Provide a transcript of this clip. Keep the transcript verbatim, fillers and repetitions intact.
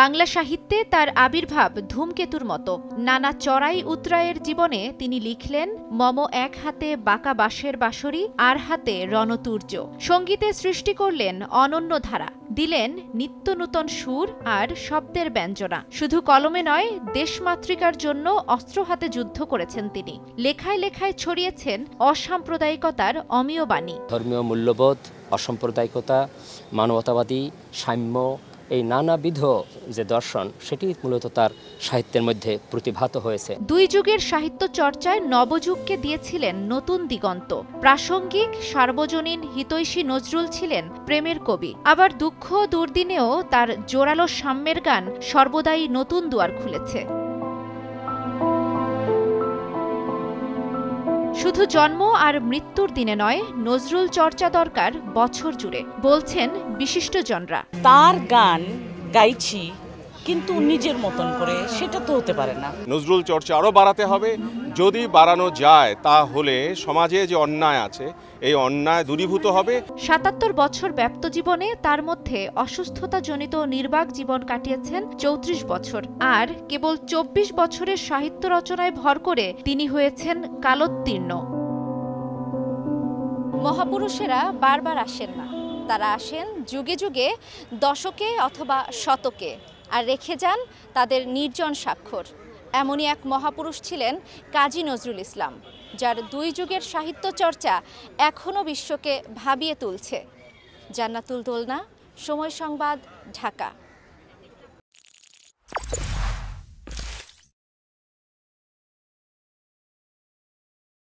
বাংলা সাহিত্যে তার আবির্ভাব ধূমকেতুর মতো। নানা চড়াই উতরায়ের জীবনে তিনি লিখলেন মম এক হাতে বাঁকা বাঁশের বাঁশরি, আর হাতে রণতূর্য। সঙ্গীতে সৃষ্টি করলেন অনন্য ধারা, দিলেন নিত্য নূতন সুর আর শব্দের ব্যঞ্জনা। শুধু কলমে নয়, দেশমাতৃকার জন্য অস্ত্র হাতে যুদ্ধ করেছেন তিনি। লেখায় লেখায় ছড়িয়েছেন অসাম্প্রদায়িকতার অমীয় বাণী। ধর্মীয় মূল্যবোধ, অসাম্প্রদায়িকতা, মানবতাবাদী, সাম্য, এই নানাবিধ যে দর্শন, সেটি মূলত তার সাহিত্যের মধ্যে প্রতিভাত হয়েছে। দুই যুগের সাহিত্য চর্চায় নবযুগকে দিয়েছিলেন নতুন দিগন্ত। প্রাসঙ্গিক, সার্বজনীন হিতৈষী নজরুল ছিলেন প্রেমের কবি। আবার দুঃখ দুর্দিনেও তার জোরালো সাম্যের গান সর্বদাই নতুন দুয়ার খুলেছে। শুধু জন্ম আর মৃত্যুর দিনে নয়, নজরুল চর্চা দরকার বছর জুড়ে, বলছেন বিশিষ্টজনরা। তার গান গাইছি কিন্তু নিজের মতন করে, সেটা তো হতে পারে না। নজরুল চর্চা আরও বাড়াতে হবে। যদি বাড়ানো যায় তাহলে সমাজে যে অন্যায় আছে, এই অন্যায় দূরীভূত হবে। সাতাত্তর বছর ব্যপ্ত জীবনে তার মধ্যে অসুস্থতাজনিত নির্বাক জীবন কাটিয়েছেন চৌত্রিশ বছর। আর কেবল চব্বিশ বছরের সাহিত্য রচনায় ভর করে তিনি হয়েছেন কালোত্তীর্ণ। মহাপুরুষেরা বারবার আসেন না, তারা আসেন যুগে যুগে, দশকে অথবা শতকে, আর রেখে যান তাদের নির্জন স্বাক্ষর। এমনই এক মহাপুরুষ ছিলেন কাজী নজরুল ইসলাম, যার দুই যুগের সাহিত্য চর্চা এখনও বিশ্বকে ভাবিয়ে তুলছে। জান্নাতুল দোলনা, সময় সংবাদ, ঢাকা।